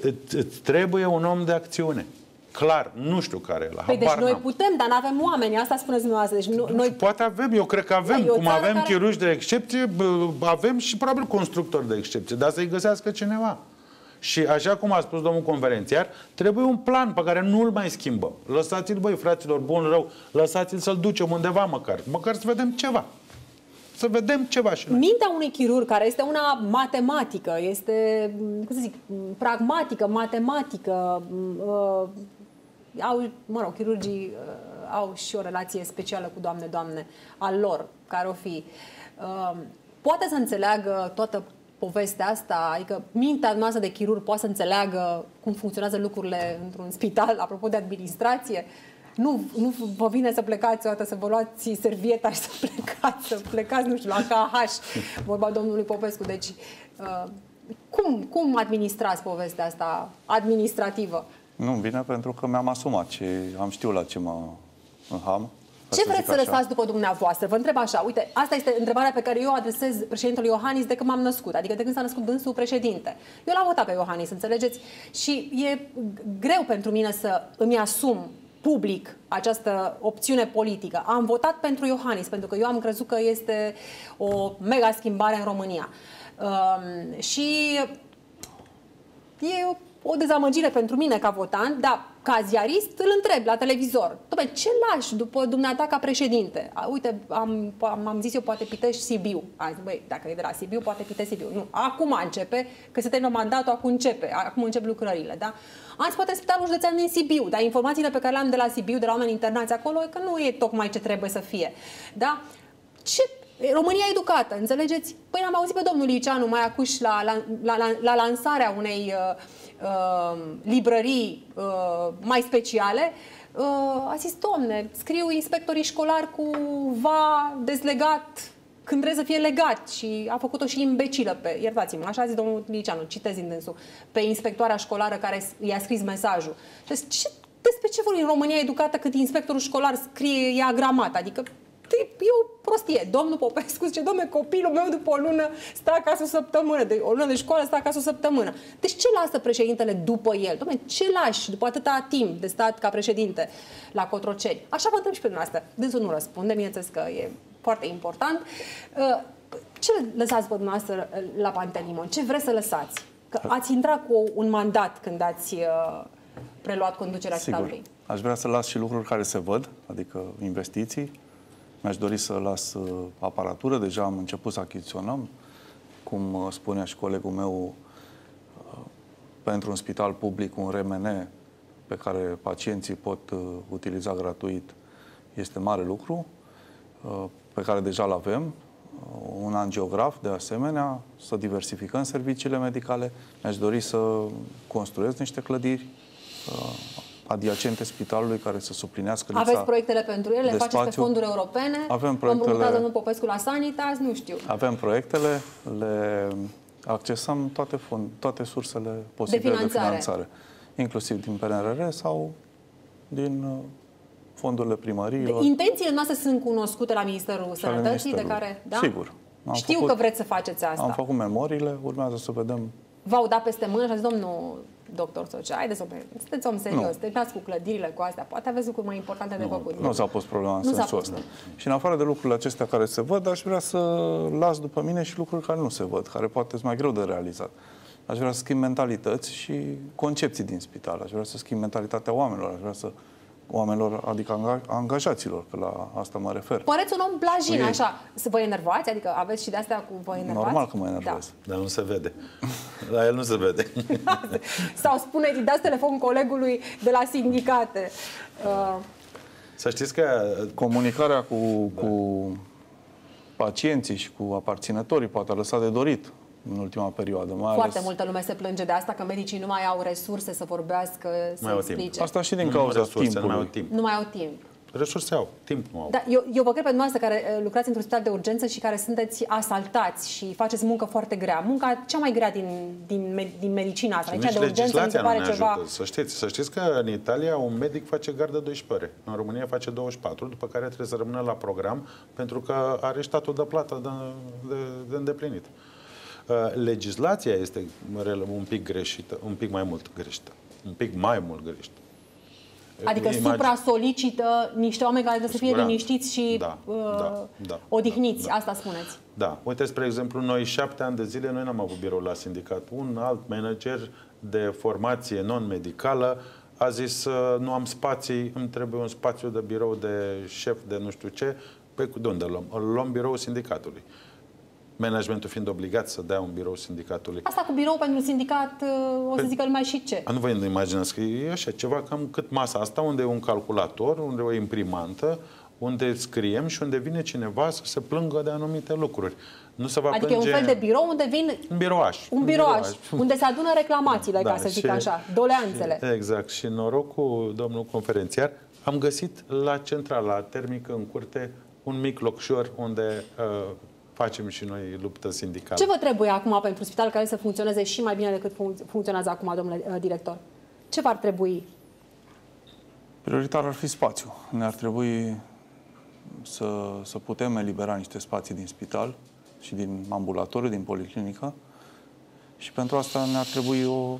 Îți trebuie un om de acțiune. Clar, nu știu care e la păi habar. Deci noi putem, dar nu avem oameni. Asta spuneți dumneavoastră. Deci nu, noi... Poate avem, eu cred că avem. Da, cum avem care... chirurgi de excepție, avem și probabil constructori de excepție. Dar să-i găsească cineva. Și așa cum a spus domnul Conferențiar, trebuie un plan pe care nu îl mai schimbăm. Lăsați-l, băi, fraților, bun, rău, lăsați-l să-l ducem undeva măcar. Măcar să vedem ceva. Să vedem ceva și noi. Mintea unui chirurg, care este una matematică, este, cum să zic, pragmatică, matematică, uh, au, mă rog, chirurgii uh, au și o relație specială cu Doamne, Doamne, al lor, care o fi. Uh, poate să înțeleagă toată povestea asta, adică mintea noastră de chirurg poate să înțeleagă cum funcționează lucrurile într-un spital, apropo de administrație. Nu, nu vă vine să plecați o dată, să vă luați servieta și să plecați, să plecați, nu știu, la A K H, vorba domnului Popescu. Deci, uh, cum, cum administrați povestea asta administrativă? Nu, bine, pentru că mi-am asumat și am știut la ce mă înham. Ce vreți să lăsați după dumneavoastră? Vă întreb așa, uite, asta este întrebarea pe care eu o adresez președintelui Iohannis de când m-am născut, adică de când s-a născut dânsul președinte. Eu l-am votat pe Iohannis, înțelegeți? Și e greu pentru mine să îmi asum public această opțiune politică. Am votat pentru Iohannis, pentru că eu am crezut că este o mega schimbare în România. Um, și e o O dezamăgire pentru mine ca votant, dar ca ziarist îl întreb la televizor. Dom'le, ce lași după dumneata ca președinte? Uite, am, am zis eu, poate Pitești, Sibiu. Am zis, băi, dacă e de la Sibiu, poate Pitești, Sibiu. Nu, acum începe, că se termină mandatul, acum începe, acum încep lucrările, da? Am zis, poate spitalul județean din Sibiu, dar informațiile pe care le-am de la Sibiu, de la oameni internați acolo, e că nu e tocmai ce trebuie să fie, da? Ce... România educată, înțelegeți? Păi am auzit pe domnul Iceanu mai acuși la, la, la, la, la lansarea unei... Uh, Uh, librării uh, mai speciale, uh, a zis, domne, scriu inspectorii școlari cu va dezlegat când trebuie să fie legat, și a făcut-o și imbecilă pe, iertați-mă, așa a zis domnul Tilițeanu, citez din dânsul, pe inspectoarea școlară care i-a scris mesajul. Deci, ce, despre ce vorbim în România educată când inspectorul școlar scrie, ia gramat, adică e o prostie. Domnul Popescu zice, domne, copilul meu după o lună stă acasă o săptămână, de, o lună de școală stă acasă o săptămână. Deci ce lasă președintele după el? Domne, ce lași după atâta timp de stat ca președinte la Cotroceni? Așa vă întreb și pe dumneavoastră. Dânsul nu răspunde, bineînțeles că e foarte important. Ce lăsați pe dumneavoastră la Pantelimon? Ce vreți să lăsați? Că ați intrat cu un mandat când ați preluat conducerea statului. Aș vrea să las și lucruri care se văd, adică investiții. Mi-aș dori să las aparatură, deja am început să achiziționăm, cum spunea și colegul meu, pentru un spital public, un R M N pe care pacienții pot utiliza gratuit, este mare lucru, pe care deja îl avem, un angiograf de asemenea, să diversificăm serviciile medicale. Mi-aș dori să construiesc niște clădiri adiacente spitalului care să suplinească lipsa. Aveți proiectele pentru ele, le faceți spațiu. Pe fonduri europene, avem proiectele, împrumutat domnul Popescu la Sanitas, nu știu. Avem proiectele, le accesăm toate, fond, toate sursele posibile de finanțare. de finanțare, inclusiv din P N R R sau din fondurile primăriilor. De, intențiile noastre sunt cunoscute la Ministerul Sănătății, de care... Da? Sigur. Știu făcut, că vreți să faceți asta. Am făcut memoriile, urmează să vedem v-au dat peste mână și a zis, domnul doctor Socea, haideți, sunteți om serios, terminați cu clădirile, cu astea, poate aveți lucruri mai importante de făcut. Nu s-a pus problema în sensul ăsta. Și în afară de lucrurile acestea care se văd, aș vrea să las după mine și lucruri care nu se văd, care poate sunt mai greu de realizat. Aș vrea să schimb mentalități și concepții din spital, aș vrea să schimb mentalitatea oamenilor, aș vrea să oamenilor, adică angajaților, că la asta mă refer. Păreți un om blajin, așa. Să vă enervați? Adică aveți și de-astea cu vă enervați? Normal că mă enervez. Da. Dar nu se vede. La el nu se vede. Sau spune, îi dați telefon colegului de la sindicate. Uh... Să știți că comunicarea cu, da. cu pacienții și cu aparținătorii poate a lăsat de dorit în ultima perioadă. Mai Foarte ales... multă lume se plânge de asta, că medicii nu mai au resurse să vorbească, să explice. Asta și din cauza timpului. Nu mai au timp. Nu mai au timp. Resurse au, timp nu au. Da, eu, eu vă cred pe dumneavoastră care lucrați într-un spital de urgență și care sunteți asaltați și faceți muncă foarte grea. Munca cea mai grea din, din, din medicina asta. Nici de urgență nu pare ceva... Să știți, să știți că în Italia un medic face gardă doisprezece ore. În România face douăzeci și patru, după care trebuie să rămână la program pentru că are statul de plată de, de, de îndeplinit. Legislația este un pic greșită, un pic mai mult greșită, un pic mai mult greșită. Adică supra-solicită niște oameni care trebuie să fie liniștiți și da, uh, da, da, odihniți, da, da. Asta spuneți. Da. Uite, spre exemplu, noi șapte ani de zile, noi n-am avut birou la sindicat. Un alt manager de formație non-medicală a zis, nu am spații, îmi trebuie un spațiu de birou de șef de nu știu ce. Păi, de unde luăm? Îl luăm biroul sindicatului. Managementul fiind obligat să dea un birou sindicatului. Asta cu birou pentru sindicat, o să zică lumea și ce? Nu vă imaginați că e așa, ceva cam cât masa asta, unde e un calculator, unde e o imprimantă, unde scriem și unde vine cineva să se plângă de anumite lucruri. Nu se va adică plânge... e un fel de birou unde vin... Un birouaș. Un birouaș, unde se adună reclamațiile, da, ca să zic și, așa, doleanțele. Și, exact. Și norocul, domnul conferențiar, am găsit la centrala termică, în curte, un mic locșor unde... Uh, facem și noi luptă sindicală. Ce vă trebuie acum pentru spital care să funcționeze și mai bine decât func funcționează acum, domnule director? Ce v-ar trebui? Prioritar ar fi spațiu. Ne-ar trebui să, să putem elibera niște spații din spital și din ambulatoriu, din policlinică și pentru asta ne-ar trebui o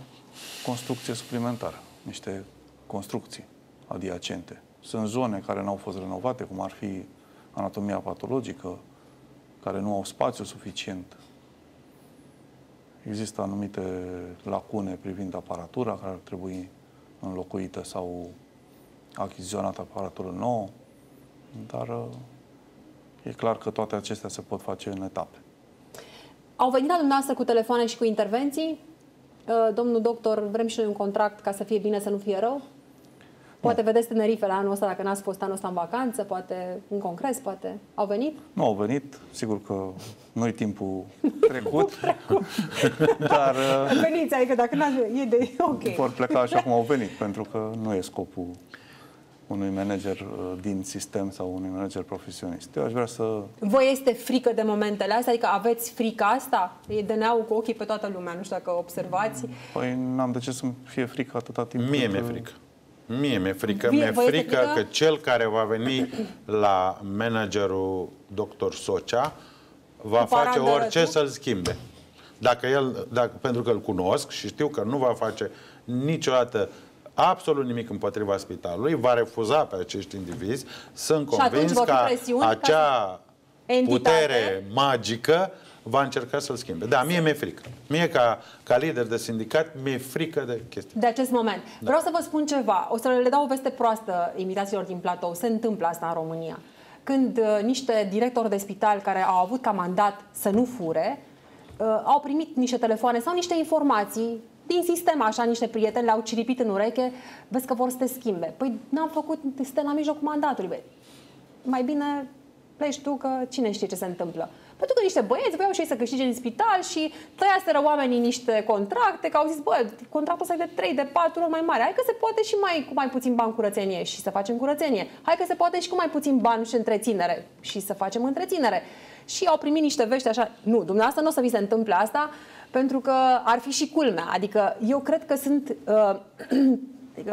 construcție suplimentară, niște construcții adiacente. Sunt zone care n-au fost renovate, cum ar fi anatomia patologică, care nu au spațiu suficient. Există anumite lacune privind aparatura care ar trebui înlocuită sau achiziționată aparatură nouă, dar e clar că toate acestea se pot face în etape. Au venit la dumneavoastră cu telefoane și cu intervenții? Domnul doctor, vrem și noi un contract ca să fie bine, să nu fie rău? Poate vedeți Tenerife la anul ăsta, dacă n-ați fost anul ăsta în vacanță, poate în congres, poate. Au venit? Nu au venit, sigur că nu-i timpul trecut. trecut. Dar... Veniți, adică dacă n-ați venit, e de... ok. Vor pleca așa cum au venit, pentru că nu e scopul unui manager din sistem sau unui manager profesionist. Eu aș vrea să... Vă este frică de momentele astea? Adică aveți frica asta? E D N A-ul cu ochii pe toată lumea, nu știu dacă observați. Păi n-am de ce să-mi fie frică atâta timp. Mie mi-e frică. Mie mi-e frică, mi-e frică că cel care va veni la managerul doctor Socea va face orice să-l schimbe. Dacă el, dacă, pentru că îl cunosc și știu că nu va face niciodată absolut nimic împotriva spitalului, va refuza pe acești indivizi. Sunt convins că acea putere magică va încerca să-l schimbe. Da, mie mi-e frică. Mie, ca, ca lider de sindicat, mi-e frică de chestii. De acest moment. Da. Vreau să vă spun ceva. O să le dau o veste proastă invitațiilor din platou. Se întâmplă asta în România. Când uh, niște directori de spital care au avut ca mandat să nu fure, uh, au primit niște telefoane sau niște informații din sistem, așa, niște prieteni le-au ciripit în ureche, vezi că vor să te schimbe. Păi n-am făcut, suntem la mijlocul mandatului. Bă. Mai bine pleci tu, că cine știe ce se întâmplă. Pentru că niște băieți voiau și ei să câștige din spital și tăiaseră oamenii niște contracte, că au zis, bă, contractul ăsta e de trei, de patru ori mai mare. Hai că se poate și mai, cu mai puțin bani curățenie și să facem curățenie. Hai că se poate și cu mai puțin bani și întreținere și să facem întreținere. Și au primit niște vești așa. Nu, dumneavoastră nu o să vi se întâmple asta, pentru că ar fi și culmea. Adică eu cred că sunt, uh,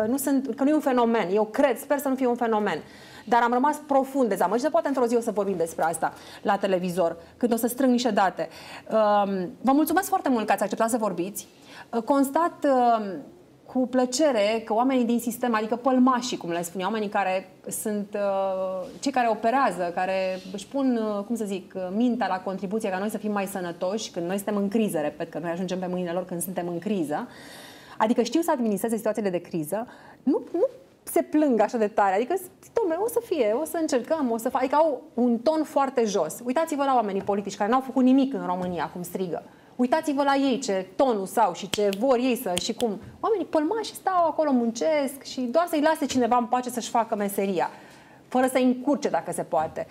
nu sunt, că nu e un fenomen. Eu cred, sper să nu fie un fenomen. dar am rămas profund dezamăgită. Poate într-o zi o să vorbim despre asta la televizor, când o să strâng niște date. Vă mulțumesc foarte mult că ați acceptat să vorbiți. Constat cu plăcere că oamenii din sistem, adică pălmașii, cum le spun, oamenii care sunt cei care operează, care își pun, cum să zic, mintea la contribuție ca noi să fim mai sănătoși când noi suntem în criză, repet, că noi ajungem pe mâinile lor când suntem în criză, adică știu să administreze situațiile de criză, nu, nu se plâng așa de tare, adică, dom'le, o să fie, o să încercăm, o să fac, adică au un ton foarte jos. Uitați-vă la oamenii politici care n-au făcut nimic în România, cum strigă. Uitați-vă la ei ce tonul sau și ce vor ei să și cum. Oamenii pălmași stau acolo, muncesc și doar să-i lase cineva în pace să-și facă meseria, fără să-i încurce dacă se poate.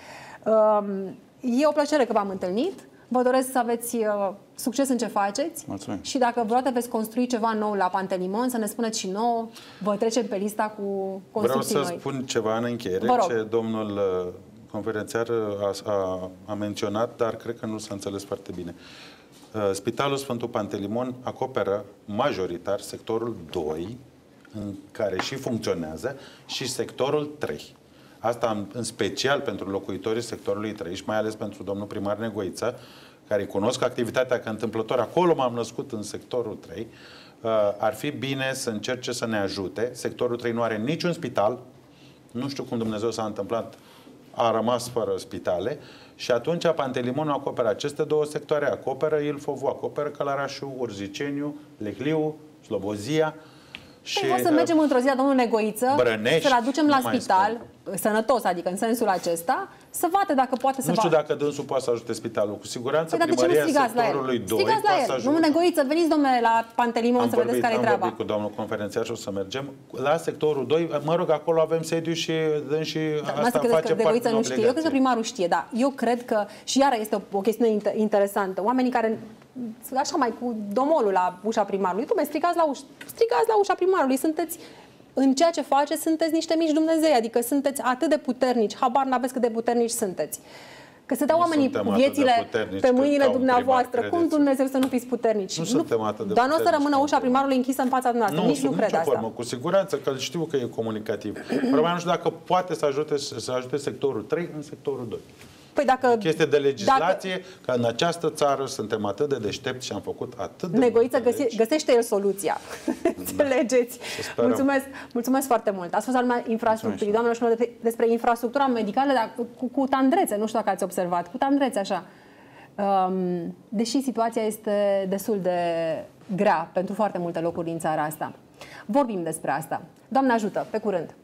E o plăcere că v-am întâlnit. Vă doresc să aveți succes în ce faceți. Mulțumim. Și dacă vreodată veți construi ceva nou la Pantelimon, să ne spuneți și nouă, vă trecem pe lista cu construcții noi. Vreau să noi. spun ceva în încheiere, ce domnul conferențiar a, a, a menționat, dar cred că nu s-a înțeles foarte bine. Spitalul Sfântul Pantelimon acoperă majoritar sectorul doi, în care și funcționează, și sectorul trei. Asta în special pentru locuitorii sectorului trei și mai ales pentru domnul primar Negoiță, care cunosc activitatea, că întâmplător acolo m-am născut, în sectorul trei. Ar fi bine să încerce să ne ajute. Sectorul trei nu are niciun spital. Nu știu cum Dumnezeu s-a întâmplat, a rămas fără spitale. Și atunci Pantelimon acoperă aceste două sectoare, acoperă Ilfov, acoperă Călărașul, Urziceniu, Lehliu, Slobozia. Păi o să mergem într-o zi la domnul Negoiță, să-l aducem la spital, sănătos, adică în sensul acesta, să vadă dacă poate să... Nu știu dacă dânsul poate să ajute spitalul, cu siguranță primăria sectorului doi poate să ajute. Domnul Negoiță, veniți, domnule, la Pantelimon să vedeți care-i treaba. Am vorbit cu domnul conferențiar și o să mergem la sectorul doi, mă rog, acolo avem sediu și dânsi asta face parte din obligație. Eu cred că primarul știe, da, eu cred că, și iară este o chestiune interesantă, oamenii care... așa mai cu domolul la ușa primarului. Cum strigați la, uș strigați la ușa primarului. Sunteți, în ceea ce faceți, sunteți niște mici Dumnezei. Adică sunteți atât de puternici. Habar n-aveți cât de puternici sunteți. Că se dau oamenii viețile pe mâinile dumneavoastră. Primar, cum Dumnezeu să nu fiți puternici? Nu, nu dar nu o să rămână ușa primarului închisă în fața noastră. Nu, nici nu cred asta. Formă. Cu siguranță că știu că e comunicativ. Probabil nu știu dacă poate să ajute, să ajute sectorul trei în sectorul doi. Păi dacă, chestie de legislație, dacă, că în această țară suntem atât de deștepți și am făcut atât de Negoiță găsi, găsește el soluția. Da. Înțelegeți? Mulțumesc, mulțumesc foarte mult. Ați fost la Lumea Infrastructurii, doamnelor și domnilor, despre infrastructura medicală, dar cu, cu tandrețe, nu știu dacă ați observat, cu tandrețe așa. Um, deși situația este destul de grea pentru foarte multe locuri din țara asta. Vorbim despre asta. Doamne ajută, pe curând!